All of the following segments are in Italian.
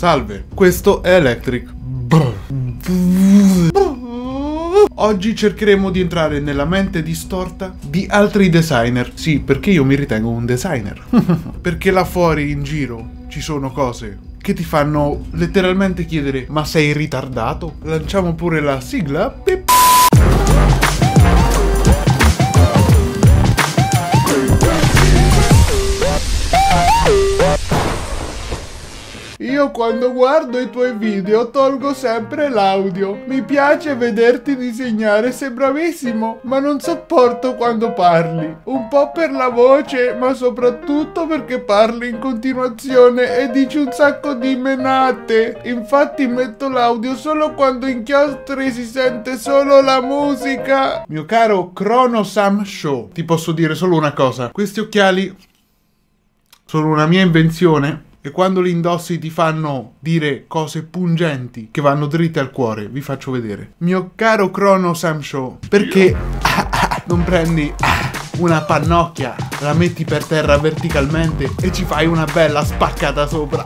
Salve, questo è Electric. Oggi cercheremo di entrare nella mente distorta di altri designer. Sì, perché io mi ritengo un designer. Perché là fuori in giro ci sono cose che ti fanno letteralmente chiedere: ma sei ritardato? Lanciamo pure la sigla. Pip. Io quando guardo i tuoi video tolgo sempre l'audio. Mi piace vederti disegnare, sei bravissimo, ma non sopporto quando parli. Un po' per la voce, ma soprattutto perché parli in continuazione e dici un sacco di menate. Infatti metto l'audio solo quando inchiostri, si sente solo la musica. Mio caro Crono Sam Show, ti posso dire solo una cosa. Questi occhiali sono una mia invenzione. E quando li indossi ti fanno dire cose pungenti che vanno dritte al cuore. Vi faccio vedere. Mio caro Crono Sam Show, perché non prendi una pannocchia, la metti per terra verticalmente e ci fai una bella spaccata sopra?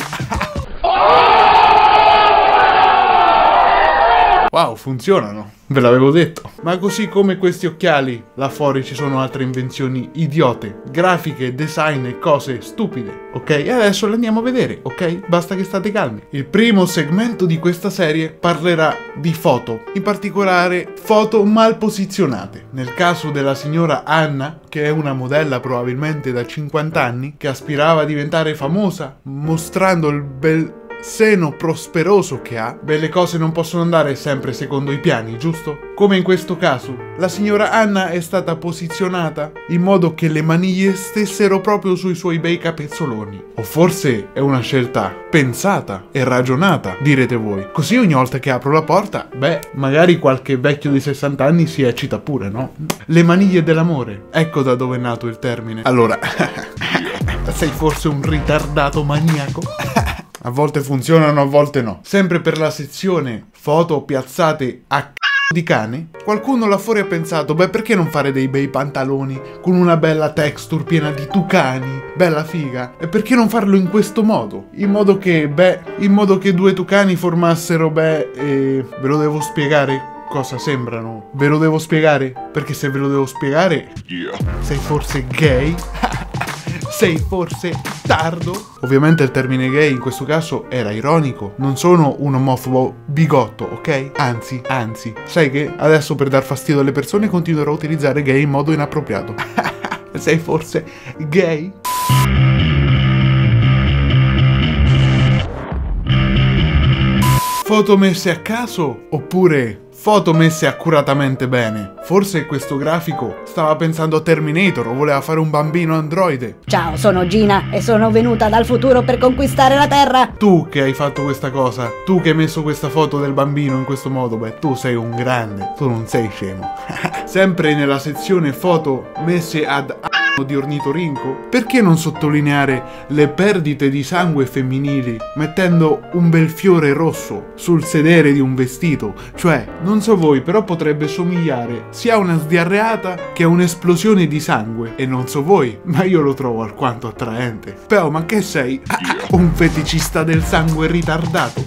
Wow, funzionano, ve l'avevo detto. Ma così come questi occhiali, là fuori ci sono altre invenzioni idiote, grafiche, design e cose stupide, ok? E adesso le andiamo a vedere, ok? Basta che state calmi. Il primo segmento di questa serie parlerà di foto, in particolare foto mal posizionate. Nel caso della signora Anna, che è una modella probabilmente da 50 anni, che aspirava a diventare famosa mostrando il bel seno prosperoso che ha, beh, le cose non possono andare sempre secondo i piani, giusto? Come in questo caso, la signora Anna è stata posizionata in modo che le maniglie stessero proprio sui suoi bei capezzoloni. O forse è una scelta pensata e ragionata, direte voi. Così ogni volta che apro la porta, beh, magari qualche vecchio di 60 anni si eccita pure, no? Le maniglie dell'amore, ecco da dove è nato il termine. Allora, sei forse un ritardato maniaco? A volte funzionano, a volte no. Sempre per la sezione foto piazzate a c***o di cane, qualcuno là fuori ha pensato: beh, perché non fare dei bei pantaloni con una bella texture piena di tucani, bella figa? E perché non farlo in questo modo? In modo che due tucani formassero, ve lo devo spiegare cosa sembrano? Ve lo devo spiegare? Perché se ve lo devo spiegare, sei forse gay? Sei forse tardo? Ovviamente il termine gay in questo caso era ironico. Non sono un omofobo bigotto, ok? Anzi, sai che adesso per dar fastidio alle persone continuerò a utilizzare gay in modo inappropriato. Sei forse gay? Foto messe a caso oppure foto messe accuratamente bene? Forse questo grafico stava pensando a Terminator o voleva fare un bambino androide. Ciao, sono Gina e sono venuta dal futuro per conquistare la Terra. Tu che hai fatto questa cosa, tu che hai messo questa foto del bambino in questo modo, beh, tu sei un grande, tu non sei scemo. Sempre nella sezione foto messe ad di ornitorinco, perché non sottolineare le perdite di sangue femminili mettendo un bel fiore rosso sul sedere di un vestito? Cioè, non so voi, però potrebbe somigliare sia a una sdiarreata che a un'esplosione di sangue. E non so voi, ma io lo trovo alquanto attraente. Peo, ma che sei? Un feticista del sangue ritardato?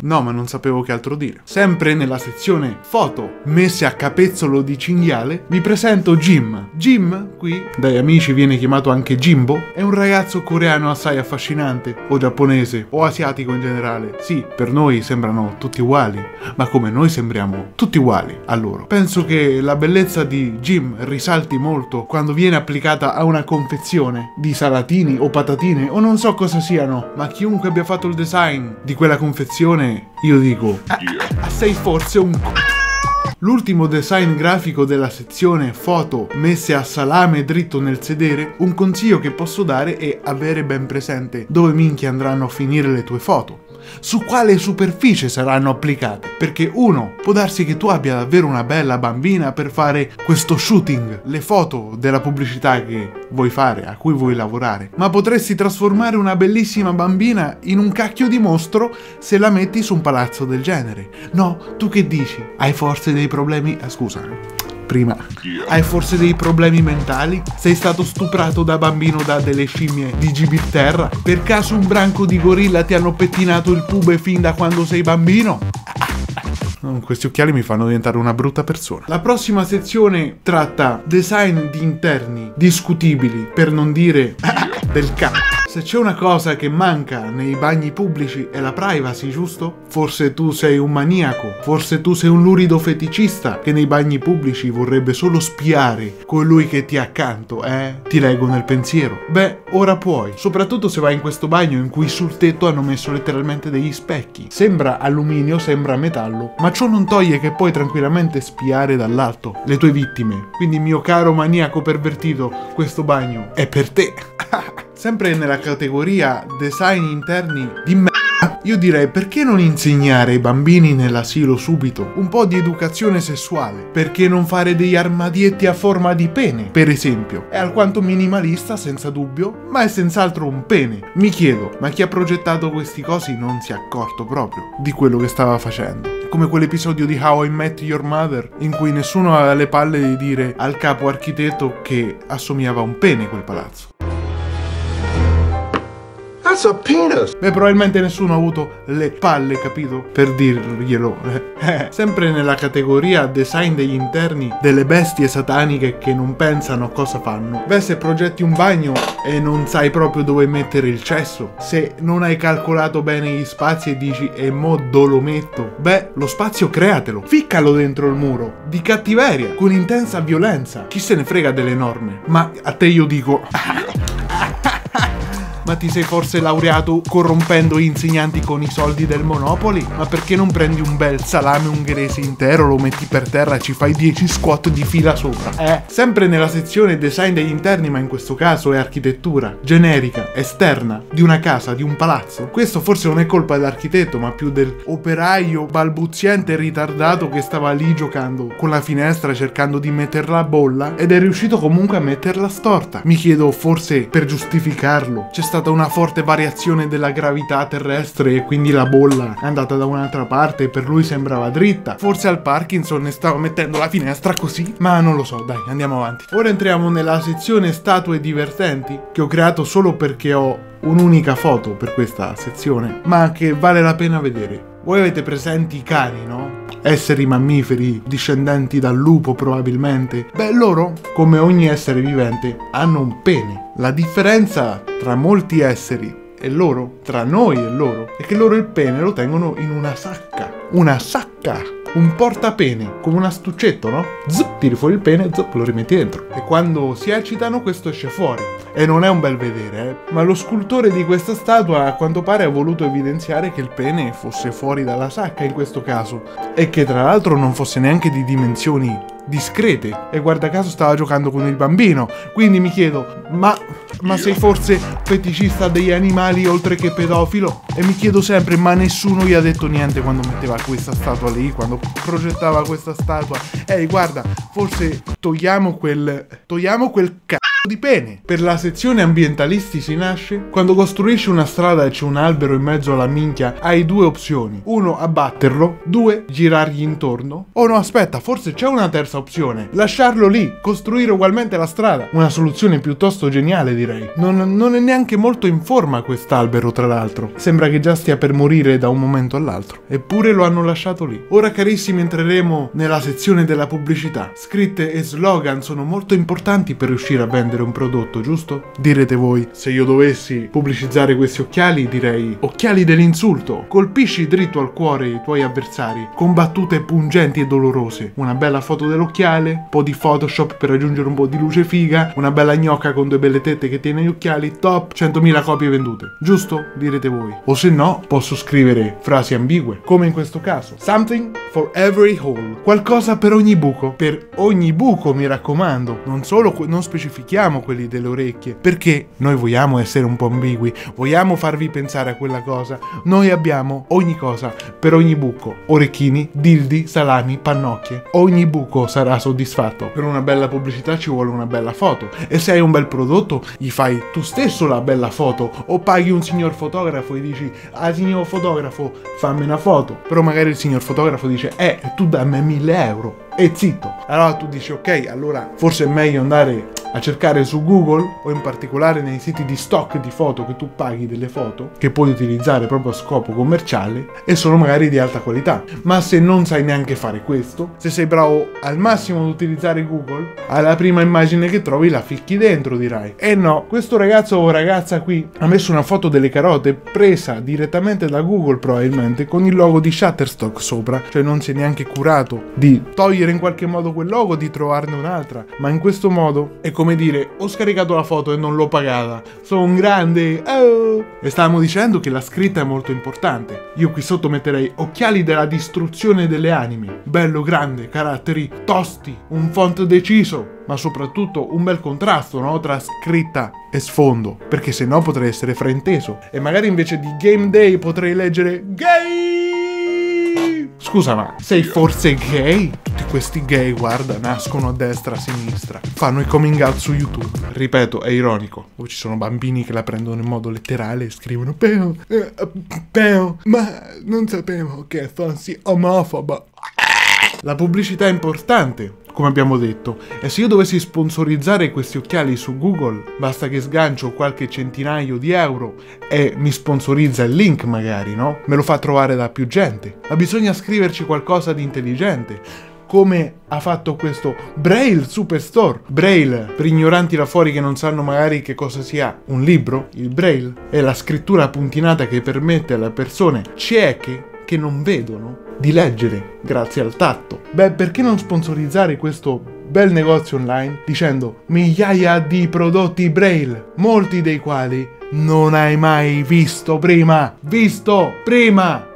No, ma non sapevo che altro dire. Sempre nella sezione foto messe a capezzolo di cinghiale, vi presento Jim. Jim, qui dai amici viene chiamato anche Jimbo, è un ragazzo coreano assai affascinante, o giapponese, o asiatico in generale. Sì, per noi sembrano tutti uguali, ma come noi sembriamo tutti uguali a loro. Penso che la bellezza di Jim risalti molto quando viene applicata a una confezione di salatini o patatine o non so cosa siano, ma chiunque abbia fatto il design di quella confezione, io dico: sei forse un c***o? L'ultimo design grafico della sezione foto messe a salame dritto nel sedere, un consiglio che posso dare è avere ben presente dove minchia andranno a finire le tue foto, su quale superficie saranno applicate, perché uno, può darsi che tu abbia davvero una bella bambina per fare questo shooting, le foto della pubblicità che vuoi fare, a cui vuoi lavorare, ma potresti trasformare una bellissima bambina in un cacchio di mostro se la metti su un palazzo del genere. No, tu che dici? Hai forse dei problemi? Scusa, prima. Hai forse dei problemi mentali? Sei stato stuprato da bambino da delle scimmie di Gibilterra? Per caso un branco di gorilla ti hanno pettinato il pube fin da quando sei bambino? Questi occhiali mi fanno diventare una brutta persona. La prossima sezione tratta design di interni discutibili, per non dire del cazzo. Se c'è una cosa che manca nei bagni pubblici è la privacy, giusto? Forse tu sei un maniaco, forse tu sei un lurido feticista che nei bagni pubblici vorrebbe solo spiare colui che ti è accanto, eh? Ti leggo nel pensiero. Beh, ora puoi, soprattutto se vai in questo bagno in cui sul tetto hanno messo letteralmente degli specchi. Sembra alluminio, sembra metallo, ma ciò non toglie che puoi tranquillamente spiare dall'alto le tue vittime. Quindi, mio caro maniaco pervertito, questo bagno è per te. Sempre nella categoria design interni di merda, io direi perché non insegnare ai bambini nell'asilo subito un po' di educazione sessuale? Perché non fare degli armadietti a forma di pene, per esempio? È alquanto minimalista, senza dubbio, ma è senz'altro un pene. Mi chiedo, ma chi ha progettato questi cosi non si è accorto proprio di quello che stava facendo? Come quell'episodio di How I Met Your Mother in cui nessuno aveva le palle di dire al capo architetto che assomiava a un pene quel palazzo. Beh, probabilmente nessuno ha avuto le palle, capito? Per dirglielo. Sempre nella categoria design degli interni delle bestie sataniche che non pensano a cosa fanno. Beh, se progetti un bagno e non sai proprio dove mettere il cesso, se non hai calcolato bene gli spazi e dici e mo lo metto, beh, lo spazio createlo, ficcalo dentro il muro, di cattiveria, con intensa violenza. Chi se ne frega delle norme? Ma a te io dico... Ma ti sei forse laureato corrompendo gli insegnanti con i soldi del Monopoli? Ma perché non prendi un bel salame ungherese intero, lo metti per terra e ci fai 10 squat di fila sopra? Sempre nella sezione design degli interni, ma in questo caso è architettura generica, esterna, di una casa, di un palazzo. Questo forse non è colpa dell'architetto, ma più dell'operaio balbuziente e ritardato che stava lì giocando con la finestra cercando di metterla a bolla ed è riuscito comunque a metterla storta. Mi chiedo, forse per giustificarlo c'è stato una forte variazione della gravità terrestre e quindi la bolla è andata da un'altra parte e per lui sembrava dritta. Forse al Parkinson ne stava mettendo la finestra così, ma non lo so, dai, andiamo avanti. Ora entriamo nella sezione statue divertenti, che ho creato solo perché ho un'unica foto per questa sezione, ma che vale la pena vedere. Voi avete presenti i cani, no? Esseri mammiferi, discendenti dal lupo probabilmente. Beh, loro, come ogni essere vivente, hanno un pene. La differenza tra molti esseri e loro, tra noi e loro, è che loro il pene lo tengono in una sacca. Una sacca! Un portapene, come un astuccetto, no? Zup, tiri fuori il pene, zup, lo rimetti dentro. E quando si eccitano questo esce fuori. E non è un bel vedere, ma lo scultore di questa statua a quanto pare ha voluto evidenziare che il pene fosse fuori dalla sacca in questo caso. E che tra l'altro non fosse neanche di dimensioni discrete, e guarda caso stava giocando con il bambino. Quindi mi chiedo, ma sei forse feticista degli animali oltre che pedofilo? E mi chiedo sempre, ma nessuno gli ha detto niente quando metteva questa statua lì, quando progettava questa statua? Guarda, forse togliamo quel cazzo di pene. Per la sezione ambientalisti si nasce quando costruisci una strada e c'è un albero in mezzo alla minchia. Hai due opzioni: uno, abbatterlo; due, girargli intorno. Oh no, aspetta, forse c'è una terza opzione: lasciarlo lì, costruire ugualmente la strada. Una soluzione piuttosto geniale, direi. Non è neanche molto in forma quest'albero, tra l'altro, sembra che già stia per morire da un momento all'altro, eppure lo hanno lasciato lì. Ora, carissimi, entreremo nella sezione della pubblicità. Scritte e slogan sono molto importanti per riuscire a vendere un prodotto, giusto? Direte voi, se io dovessi pubblicizzare questi occhiali direi: occhiali dell'insulto, colpisci dritto al cuore i tuoi avversari con battute pungenti e dolorose. Una bella foto dell'occhiale, un po' di Photoshop per aggiungere un po' di luce figa, una bella gnocca con due belle tette che tiene gli occhiali, top, 100.000 copie vendute, giusto? Direte voi. O se no posso scrivere frasi ambigue, come in questo caso: something for every hole, qualcosa per ogni buco. Per ogni buco, mi raccomando, non solo, non specifichiamo quelli delle orecchie, perché noi vogliamo essere un po' ambigui, vogliamo farvi pensare a quella cosa. Noi abbiamo ogni cosa per ogni buco: orecchini, dildi, salami, pannocchie. Ogni buco sarà soddisfatto. Per una bella pubblicità ci vuole una bella foto, e se hai un bel prodotto gli fai tu stesso la bella foto, o paghi un signor fotografo e dici: ah, signor fotografo, fammi una foto. Però magari il signor fotografo dice: tu dammi 1000 euro. e zitto. Allora tu dici ok, allora forse è meglio andare a cercare su Google o in particolare nei siti di stock di foto che tu paghi delle foto che puoi utilizzare proprio a scopo commerciale e sono magari di alta qualità. Ma se non sai neanche fare questo, se sei bravo al massimo ad utilizzare Google, alla prima immagine che trovi la ficchi dentro, dirai eh no, questo ragazzo o ragazza qui ha messo una foto delle carote presa direttamente da Google probabilmente con il logo di Shutterstock sopra, cioè non si è neanche curato di togliere in qualche modo quel logo, di trovarne un'altra. Ma in questo modo è come dire ho scaricato la foto e non l'ho pagata, sono un grande, oh! E stavamo dicendo che la scritta è molto importante. Io qui sotto metterei occhiali della distruzione delle anime, bello grande, caratteri tosti, un font deciso, ma soprattutto un bel contrasto, no? Tra scritta e sfondo, perché se no potrei essere frainteso e magari invece di game day potrei leggere gay. Scusa, ma sei forse gay? Questi gay, guarda, nascono a destra, a sinistra, fanno i coming out su YouTube. Ripeto, è ironico. O ci sono bambini che la prendono in modo letterale e scrivono Peo, ma non sapevo che fossi omofoba. La pubblicità è importante, come abbiamo detto, e se io dovessi sponsorizzare questi occhiali su Google, basta che sgancio qualche centinaio di euro e mi sponsorizza il link magari, no? Me lo fa trovare da più gente. Ma bisogna scriverci qualcosa di intelligente, come ha fatto questo Braille Superstore. Braille, per ignoranti là fuori che non sanno magari che cosa sia un libro, il Braille è la scrittura puntinata che permette alle persone cieche che non vedono di leggere grazie al tatto. Beh, perché non sponsorizzare questo bel negozio online dicendo migliaia di prodotti Braille, molti dei quali non hai mai visto prima. È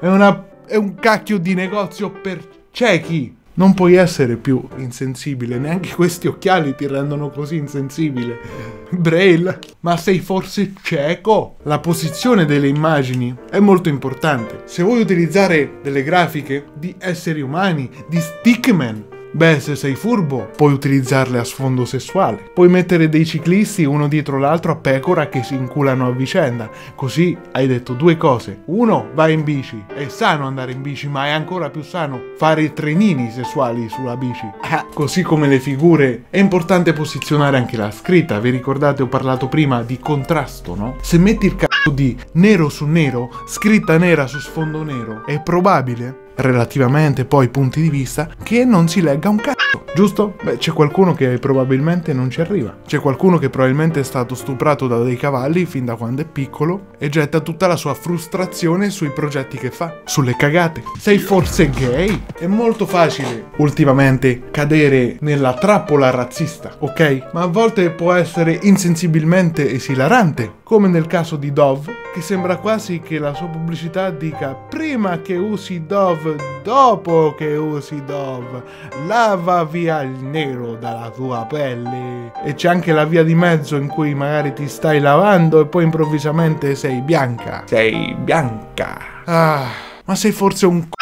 un cacchio di negozio per ciechi. Non puoi essere più insensibile, neanche questi occhiali ti rendono così insensibile. Braille, ma sei forse cieco? La posizione delle immagini è molto importante. Se vuoi utilizzare delle grafiche di esseri umani, di stickman, beh, se sei furbo, puoi utilizzarle a sfondo sessuale. Puoi mettere dei ciclisti uno dietro l'altro a pecora che si inculano a vicenda. Così hai detto due cose. Uno, vai in bici. È sano andare in bici, ma è ancora più sano fare trenini sessuali sulla bici. Così come le figure, è importante posizionare anche la scritta. Vi ricordate, ho parlato prima di contrasto, no? Se metti il c***o di nero su nero, scritta nera su sfondo nero, è probabile, relativamente poi punti di vista, che non si legga un cazzo, giusto? Beh, c'è qualcuno che probabilmente non ci arriva, c'è qualcuno che probabilmente è stato stuprato da dei cavalli fin da quando è piccolo e getta tutta la sua frustrazione sui progetti che fa, sulle cagate. Sei forse gay? È molto facile ultimamente cadere nella trappola razzista, ok? Ma a volte può essere insensibilmente esilarante, come nel caso di Dove, che sembra quasi che la sua pubblicità dica prima che usi Dove, dopo che usi Dove, lava via il nero dalla tua pelle. E c'è anche la via di mezzo in cui magari ti stai lavando e poi improvvisamente sei bianca. Sei bianca. Ah, ma sei forse un c***o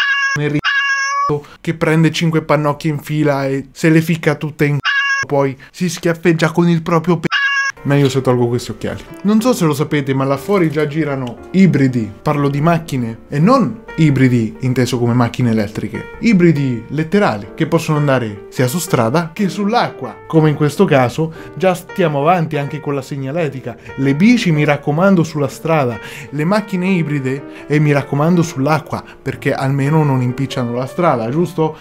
ricco che prende 5 pannocchie in fila e se le ficca tutte in c***o, poi si schiaffeggia con il proprio p***o. Meglio se tolgo questi occhiali. Non so se lo sapete, ma là fuori già girano ibridi, parlo di macchine, e non ibridi inteso come macchine elettriche, ibridi letterali che possono andare sia su strada che sull'acqua, come in questo caso. Già stiamo avanti anche con la segnaletica, le bici mi raccomando sulla strada, le macchine ibride e mi raccomando sull'acqua, perché almeno non impicciano la strada, giusto?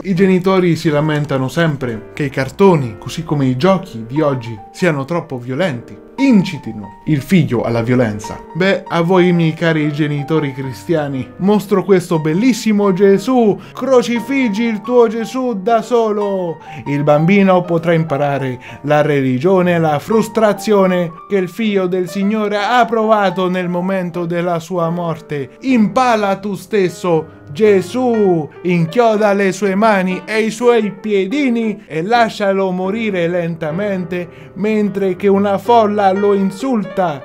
I genitori si lamentano sempre che i cartoni, così come i giochi di oggi, siano troppo violenti, incitino il figlio alla violenza. Beh, a voi miei cari genitori cristiani, mostro questo bellissimo Gesù, crocifiggi il tuo Gesù da solo. Il bambino potrà imparare la religione, la frustrazione che il figlio del Signore ha provato nel momento della sua morte. Impala tu stesso Gesù, inchioda le sue mani e i suoi piedini e lascialo morire lentamente mentre che una folla lo insulta.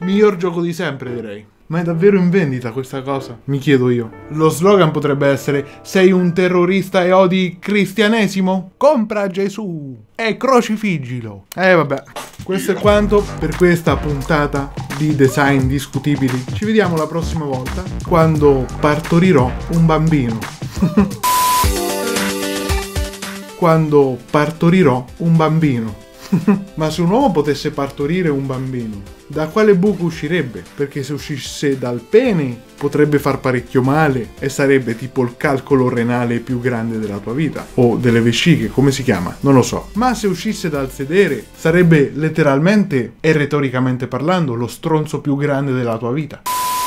Miglior gioco di sempre, direi. Ma è davvero in vendita questa cosa? Mi chiedo io. Lo slogan potrebbe essere: sei un terrorista e odi il cristianesimo? Compra Gesù e crocifiggilo. Vabbè. Questo è quanto per questa puntata di design discutibili. Ci vediamo la prossima volta quando partorirò un bambino. Quando partorirò un bambino. Ma se un uomo potesse partorire un bambino, da quale buco uscirebbe? Perché se uscisse dal pene potrebbe far parecchio male e sarebbe tipo il calcolo renale più grande della tua vita, o delle vesciche, come si chiama? Non lo so. Ma se uscisse dal sedere sarebbe letteralmente e retoricamente parlando lo stronzo più grande della tua vita.